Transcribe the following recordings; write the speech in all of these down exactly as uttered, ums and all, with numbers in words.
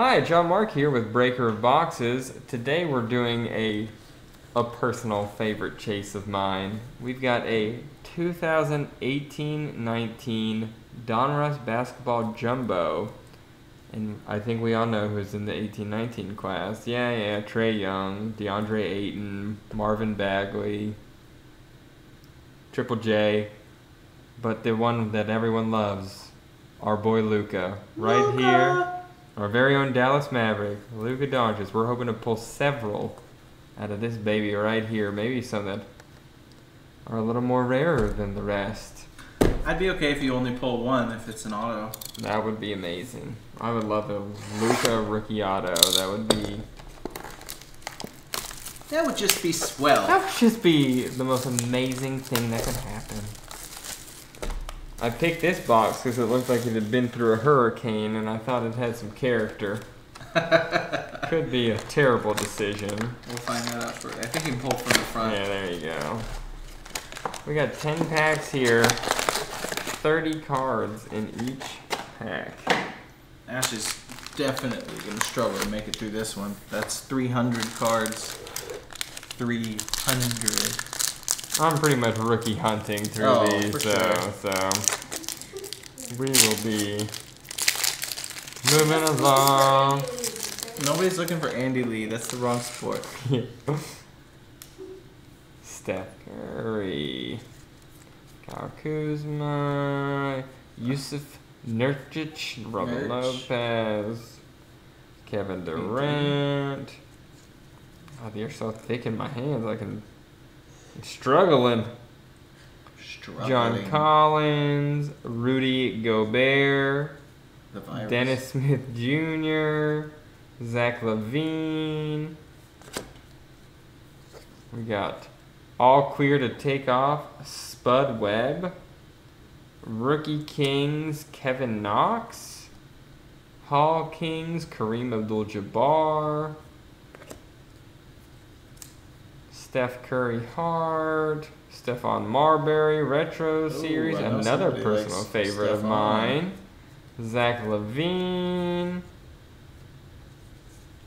Hi, John Mark here with Breaker of Boxes. Today we're doing a a personal favorite chase of mine. We've got a two thousand eighteen nineteen Donruss basketball jumbo, and I think we all know who's in the eighteen nineteen class. Yeah, yeah, Trae Young, DeAndre Ayton, Marvin Bagley, Triple J, but the one that everyone loves, our boy Luka, right Luka. here. Our very own Dallas Maverick, Luka Doncic. We're hoping to pull several out of this baby right here. Maybe some that are a little more rarer than the rest. I'd be okay if you only pull one if it's an auto. That would be amazing. I would love a Luka rookie auto. That would be... That would just be swell. That would just be the most amazing thing that could happen. I picked this box because it looked like it had been through a hurricane, and I thought it had some character. Could be a terrible decision. We'll find that out for I think you can pull from the front. Yeah, there you go. We got ten packs here, thirty cards in each pack. Ash is definitely going to struggle to make it through this one. That's three hundred cards. three hundred. I'm pretty much rookie hunting through oh, these, so, sure. so we will be moving along. Nobody's looking for Andy Lee. That's the wrong sport. Steph Curry, Kyle Kuzma, Yusuf Nurcic, Robin Nurch. Lopez, Kevin Durant. Oh, they're so thick in my hands. I can... Struggling. Struggling. John Collins, Rudy Gobert, the virus. Dennis Smith Junior, Zach LaVine. We got all clear to take off, Spud Webb, Rookie Kings, Kevin Knox, Hall Kings, Kareem Abdul-Jabbar, Steph Curry hard, Stephon Marbury retro Ooh, series, another personal favorite Stephon. of mine, Zach LaVine,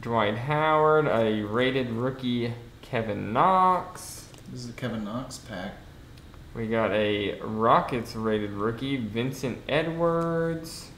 Dwight Howard, a rated rookie Kevin Knox. This is the Kevin Knox pack. We got a Rockets rated rookie Vincent Edwards,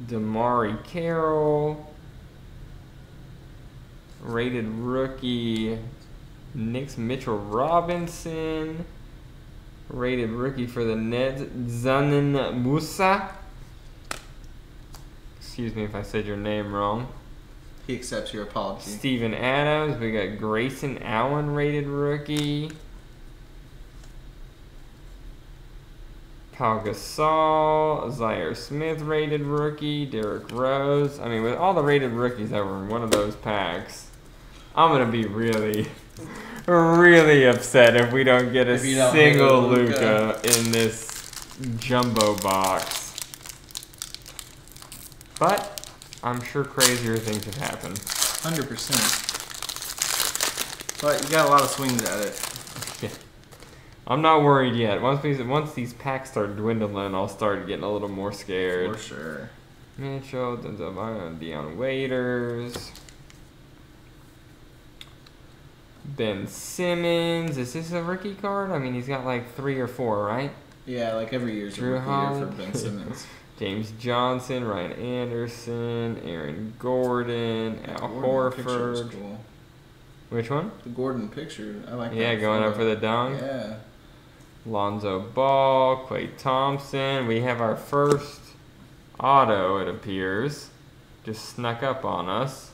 Damari Carroll. Rated rookie Knicks Mitchell Robinson. Rated rookie for the Nets Zanin Musa. Excuse me if I said your name wrong. He accepts your apology. Steven Adams. We got Grayson Allen, rated rookie. Paul Gasol, Zaire Smith, rated rookie. Derrick Rose. I mean, with all the rated rookies that were in one of those packs. I'm going to be really, really upset if we don't get a don't single Luka in this jumbo box. But I'm sure crazier things have happened. one hundred percent. But you got a lot of swings at it. Yeah. I'm not worried yet. Once, we, once these packs start dwindling, I'll start getting a little more scared. For sure. Mitchell, Denzel, Dion Waiters. Ben Simmons, is this a rookie card? I mean, he's got like three or four, right? Yeah, like every year's Drew a rookie Holland. year for Ben Simmons. James Johnson, Ryan Anderson, Aaron Gordon, the Al Gordon Horford. Cool. Which one? The Gordon picture. I like. Yeah, that going photo. up for the dunk. Yeah. Lonzo Ball, Klay Thompson. We have our first auto. It appears, just snuck up on us.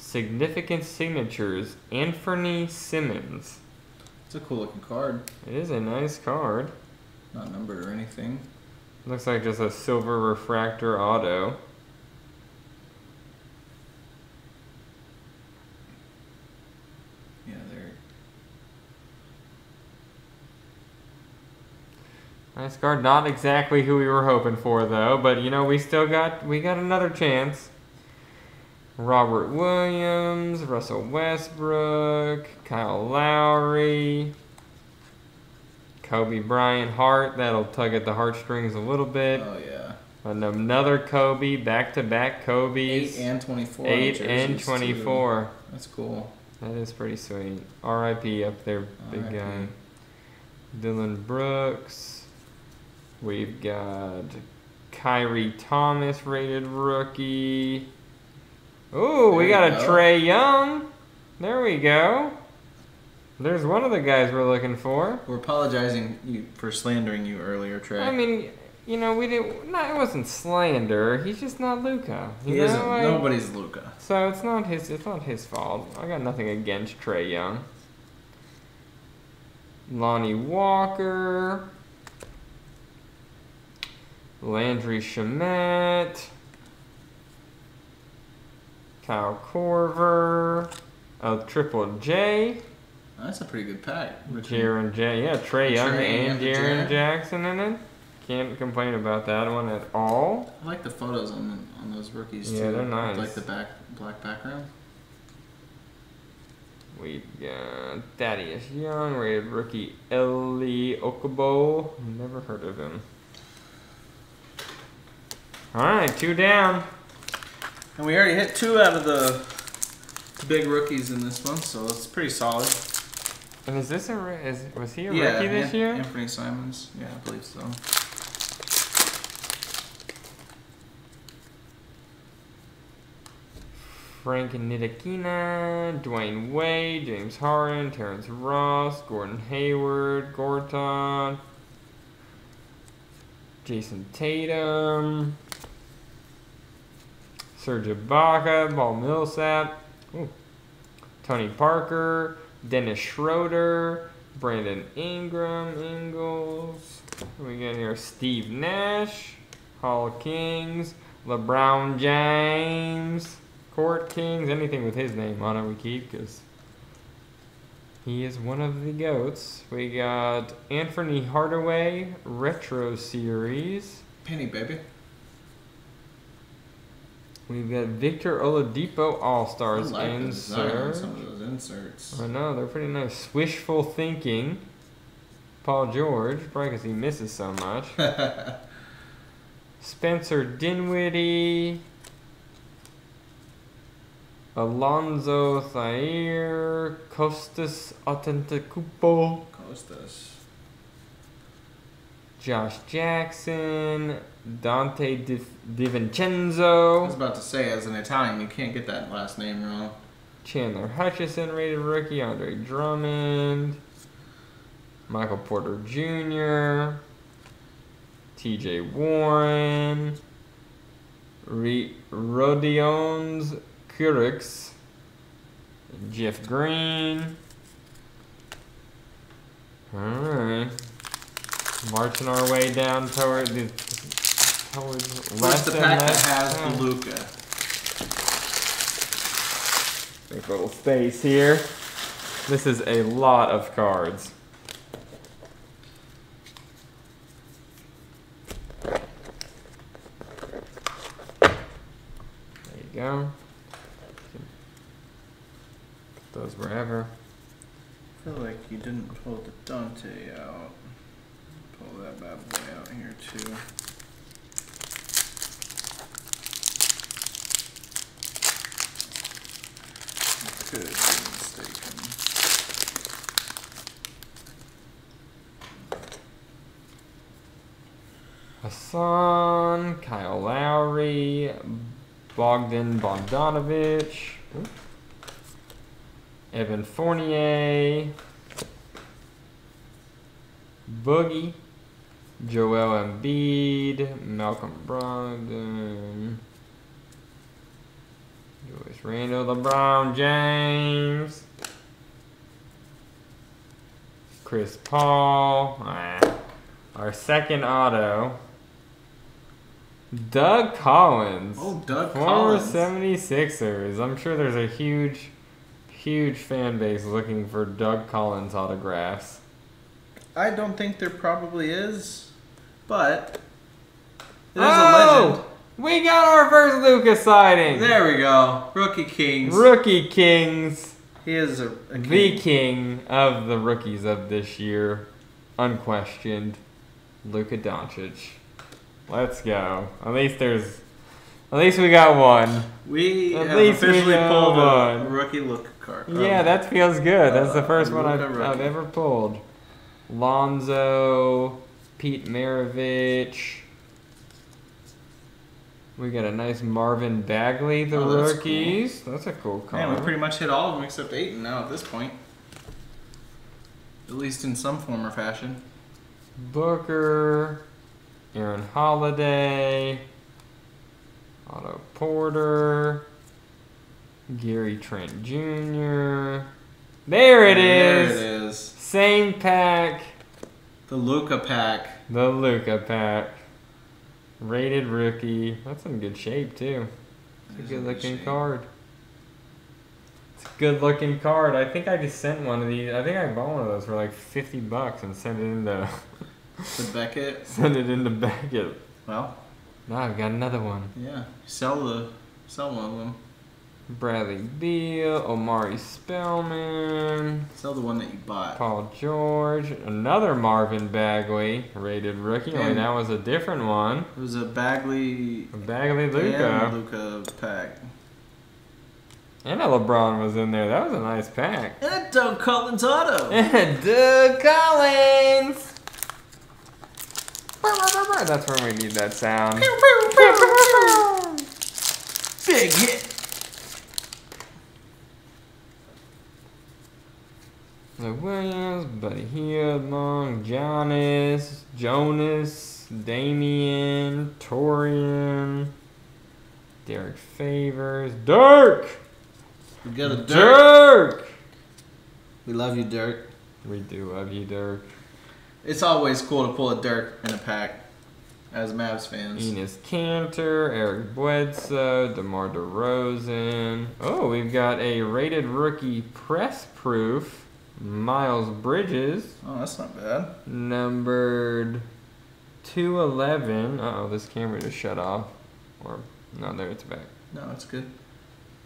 Significant signatures, Anthony Simmons. It's a cool looking card. It is a nice card. Not numbered or anything. Looks like just a silver refractor auto. Yeah, there. Nice card. Not exactly who we were hoping for though, but you know we still got we got another chance. Robert Williams, Russell Westbrook, Kyle Lowry, Kobe Bryant, Hart. That'll tug at the heartstrings a little bit. Oh, yeah. And another Kobe, back-to-back Kobe's. eight and twenty-four. eight and twenty-four. Too. That's cool. That is pretty sweet. R I P up there, big guy. Dylan Brooks. We've got Kyrie Thomas, rated rookie. Ooh, we got a Trae Young. There we go. There's one of the guys we're looking for. We're apologizing you for slandering you earlier, Trae. I mean, you know, we didn't. No, it wasn't slander. He's just not Luka. He know? isn't. Like, nobody's Luka. So it's not his. It's not his fault. I got nothing against Trae Young. Lonnie Walker, Landry Shamet, Kyle Korver, of Triple J. That's a pretty good pack. Jaren J. Yeah, Trae Young and Jaren Jackson in it. Can't complain about that one at all. I like the photos on on those rookies too. Yeah, they're nice. I like the back black background. We've got Thaddeus Young, rated rookie Eli Okubo. Never heard of him. All right, two down. And we already hit two out of the big rookies in this one, so it's pretty solid. And is this a is was he a yeah, rookie this year? Anthony Simons, yeah, I believe so. Frank Ntilikina, Dwayne Wade, James Harden, Terrence Ross, Gordon Hayward, Gorton, Jason Tatum, Serge Ibaka, Paul Millsap, ooh, Tony Parker. Dennis Schroeder, Brandon Ingram, Ingles. We got here Steve Nash, Hall Kings, LeBron James, Court Kings. Anything with his name on it we keep because he is one of the GOATs. We got Anthony Hardaway, Retro Series. Penny, baby. We've got Victor Oladipo All-Stars like insert. Some of those inserts. I know, they're pretty nice. Wishful thinking. Paul George, probably because he misses so much. Spencer Dinwiddie. Alonzo Thayer. Kostas Antetokounmpo. Kostas. Josh Jackson. Dante Di, DiVincenzo. I was about to say, as an Italian, you can't get that last name wrong. Chandler Hutchison, rated rookie. Andre Drummond. Michael Porter Junior T J Warren. Re, Rodion's Kyrgios. Jeff Green. All right. Marching our way down toward the... What's the pack that has yeah. Luka? Big little space here. This is a lot of cards. There you go. Put those wherever. I feel like you didn't pull the Dante out. Pull that bad boy out here too. Could be mistaken. Hassan, Kyle Lowry, Bogdan Bogdanovic, Evan Fournier, Boogie, Joel Embiid, Malcolm Brogdon. Julius Randle, LeBron James, Chris Paul, ah, our second auto, Doug Collins, oh, Doug former Collins. seventy-sixers. I'm sure there's a huge, huge fan base looking for Doug Collins autographs. I don't think there probably is, but there's oh! a legend. We got our first Luka sighting. There we go. Rookie Kings. Rookie Kings. He is a, a king. The king of the rookies of this year. Unquestioned. Luka Doncic. Let's go. At least there's, at least we got one. We at have least officially we pulled one. A rookie Luka card. Yeah, um, that feels good. That's the first uh, one I've, I've ever pulled. Lonzo, Pete Maravich. We got a nice Marvin Bagley, the oh, that's rookies. Cool. That's a cool card. Man, we pretty much hit all of them except Ayton now at this point. At least in some form or fashion. Booker, Aaron Holiday, Otto Porter, Gary Trent Junior There it there is. There it is. Same pack. The Luka pack. The Luka pack. Rated rookie. That's in good shape too. It's a good looking card. It's a good looking card. I think I just sent one of these. I think I bought one of those for like fifty bucks and sent it into to Beckett. Send it into Beckett. Well. Now I've got another one. Yeah. Sell the sell one of them. Bradley Beal, Omari Spellman. Sell the one that you bought. Paul George, another Marvin Bagley, rated rookie. Only that was a different one. It was a Bagley, a Bagley Luka, Luka pack. And a LeBron was in there. That was a nice pack. And a Doug Collins auto. And Doug Collins. That's when we need that sound. Big hit. Luke Williams, Buddy Hield, Long, Giannis, Jonas, Damian, Torian, Derek Favors, Dirk! We got a Dirk! Dirk! We love you, Dirk. We do love you, Dirk. It's always cool to pull a Dirk in a pack as Mavs fans. Enes Kanter, Eric Bledsoe, DeMar DeRozan. Oh, we've got a rated rookie press proof. Miles Bridges. Oh, that's not bad. Numbered two eleven. Uh-oh, this camera just shut off. Or, no, there it's back. No, it's good.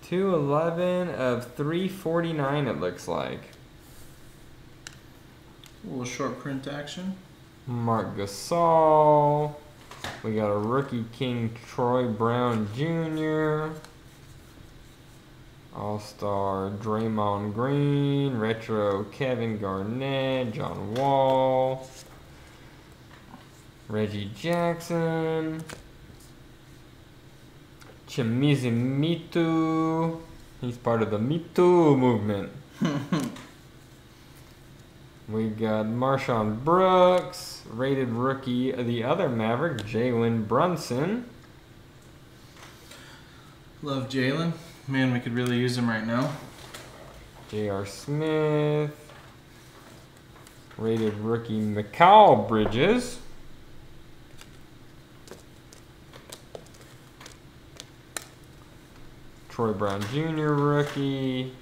two eleven of three forty-nine, it looks like. A little short print action. Mark Gasol. We got a rookie king, Troy Brown Junior All-Star Draymond Green, Retro Kevin Garnett, John Wall, Reggie Jackson, Chemizi Mitu. He's part of the Me Too movement. We got Marshawn Brooks, rated rookie of the other Maverick, Jalen Brunson. Love Jalen. Man, we could really use him right now. J R Smith. Rated rookie Mikal Bridges. Troy Brown Junior rookie.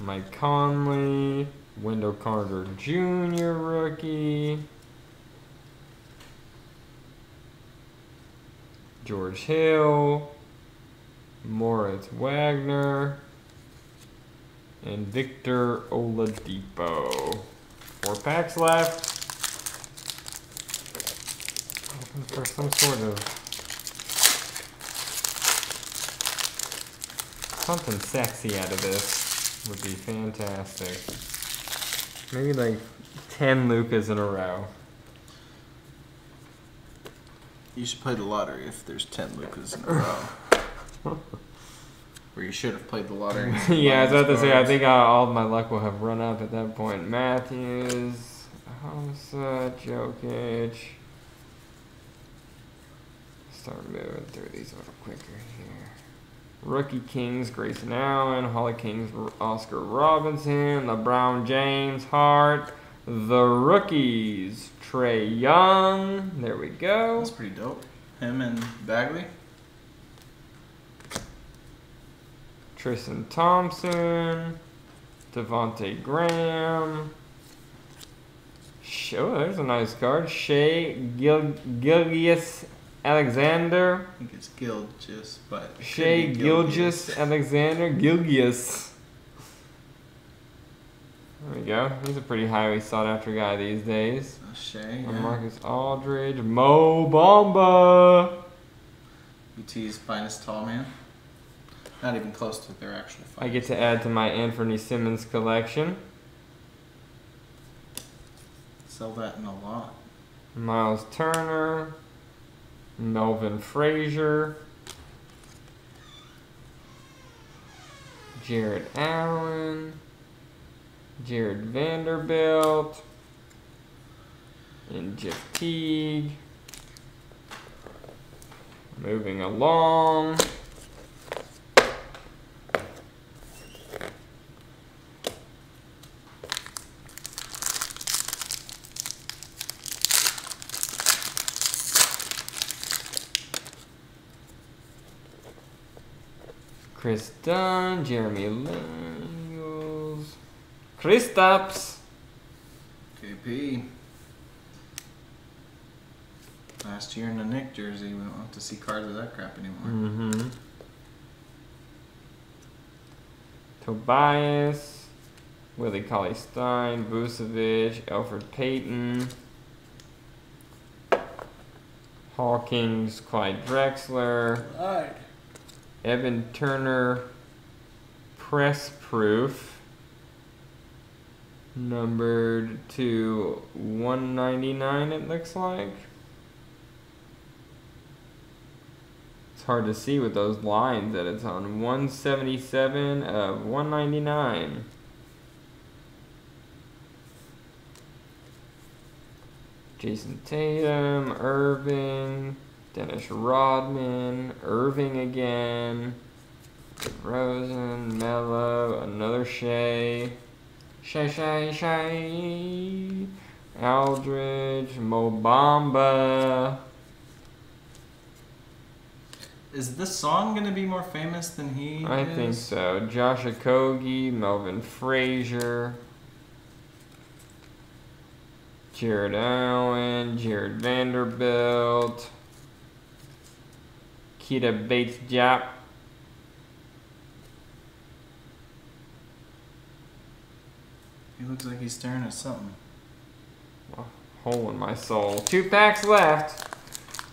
Mike Conley. Wendell Carter Junior rookie. George Hill. Moritz Wagner and Victor Oladipo. Four packs left. Looking for some sort of something sexy out of this would be fantastic. Maybe like ten Lukas in a row. You should play the lottery if there's ten Lukas in a row. Where you should have played the lottery. Yeah, I was about to say, I think uh, all of my luck will have run up at that point. Matthews, Hamza, Jokic. Start moving through these a little quicker here. Rookie Kings, Grayson Allen, Hall of Kings, Oscar Robinson, LeBron James, Hart. The rookies, Trae Young. There we go. That's pretty dope. Him and Bagley. Tristan Thompson, Devontae Graham. Oh, there's a nice card. Shea Gil Gilgeous-Alexander. I think it's Gilgeous, but Shea Gilgeous-Alexander. Gilgeous. There we go. He's a pretty highly sought after guy these days. Shea, yeah. Marcus Aldridge, Mo Bamba. U T's finest tall man. Not even close to their actual finest. I get to add to my Anthony Simmons collection. Sell that in a lot. Miles Turner, Melvin Frazier, Jared Allen, Jared Vanderbilt, and Jeff Teague. Moving along. Chris Dunn, Jeremy Laniels, Chris Kristaps, K P. Last year in the Knick jersey, we don't have to see cards of that crap anymore. Mm-hmm. Tobias, Willie Cauley-Stein, Vucevic, Elfrid Payton, Hawkins, Clyde Drexler. Clyde. Evan Turner, press proof, numbered to one ninety-nine, it looks like. It's hard to see with those lines that it's on. one seventy-seven of one ninety-nine. Jason Tatum, Irving, Dennis Rodman, Irving again, Rosen, Mello, another Shea, Shea, Shea, Shea, Aldridge, Mo Bamba. Is this song going to be more famous than he I is? think so. Josh Okogie, Melvin Frazier, Jared Allen, Jared Vanderbilt, Keita Bates-Jap, he looks like he's staring at something. A hole in my soul. Two packs left.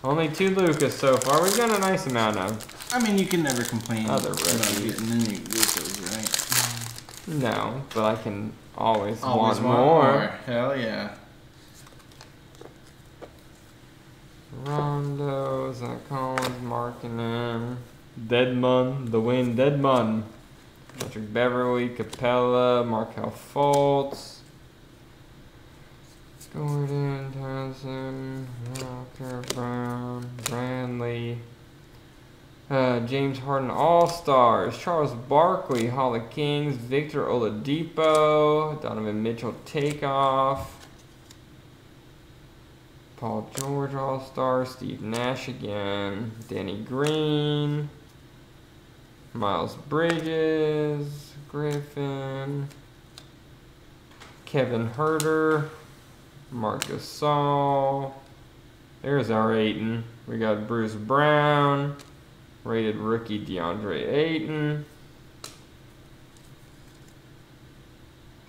Only two Lukas so far. We've got a nice amount of. I mean, you can never complain other about getting any Lukas, right? No, but I can always, always want, want more. more. Hell yeah. Rondo, Zach Collins, Markkanen, Dedmon, the win, Dedmon, Patrick Beverly, Capella, Markelle Fultz, Gordon, Thompson, Walker, Brown, Bradley, uh, James Harden All-Stars, Charles Barkley, Hall of Kings, Victor Oladipo, Donovan Mitchell Takeoff, Paul George All-Star, Steve Nash again, Danny Green, Miles Bridges, Griffin, Kevin Huerter, Marc Gasol. There's our Ayton. We got Bruce Brown, rated rookie DeAndre Ayton,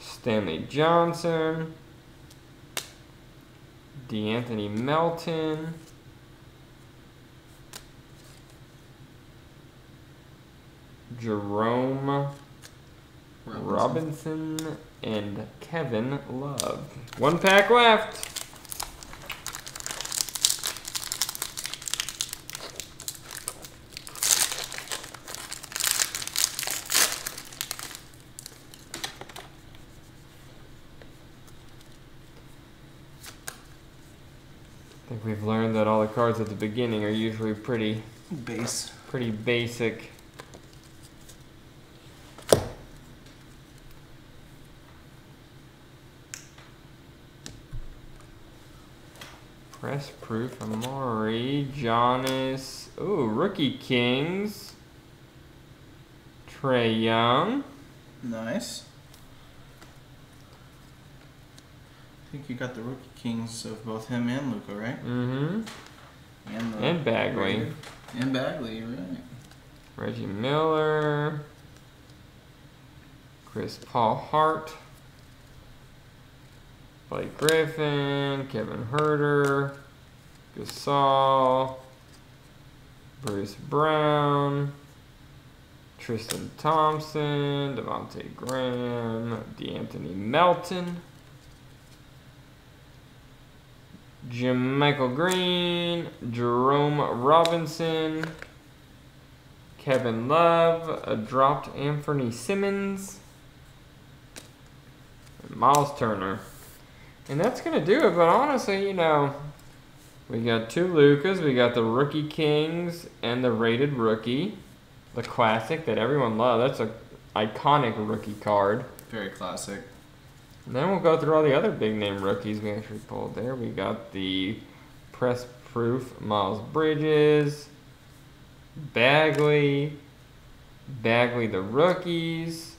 Stanley Johnson, DeAnthony Melton, Jerome Robinson. Robinson, and Kevin Love. One pack left. We've learned that all the cards at the beginning are usually pretty base, pretty basic. Press proof, Amari, Giannis, ooh, rookie Kings, Trae Young. Nice. I think you got the rookie Kings of both him and Luka, right? Mm-hmm. And, and Bagley. Raiders. And Bagley, right. Reggie Miller. Chris Paul Hart. Blake Griffin, Kevin Huerter, Gasol, Bruce Brown, Tristan Thompson, Devontae Graham, De'Anthony Melton, Jermichael Green, Jerome Robinson, Kevin Love, a dropped Anfernee Simmons, and Miles Turner. And that's going to do it, but honestly, you know, we got two Lukas, we got the Rookie Kings and the Rated Rookie, the classic that everyone loves. That's an iconic rookie card. Very classic. And then we'll go through all the other big-name rookies we actually pulled there. We got the press-proof Miles Bridges, Bagley, Bagley the rookies.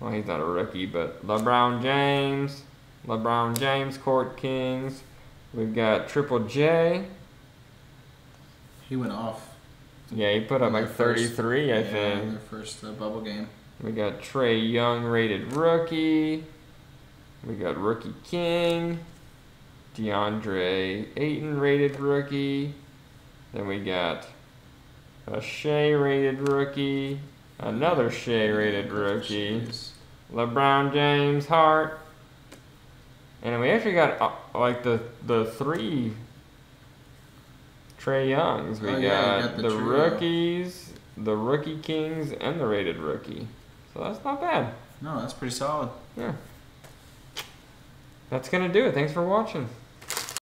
Well, he's not a rookie, but LeBron James, LeBron James, Court Kings. We've got Triple J. He went off. Yeah, he put up like thirty-three, first, I yeah, think. In the first uh, bubble game. We got Trae Young, Rated Rookie. We got Rookie King, DeAndre Ayton, Rated Rookie. Then we got a Shea, Rated Rookie. Another Shea, Rated Rookie. LeBron James, Hart. And we actually got uh, like the the three Trae Youngs. We oh, got, yeah, got the, the rookies, the Rookie Kings, and the Rated Rookie. So that's not bad. No, that's pretty solid. Yeah. That's going to do it. Thanks for watching.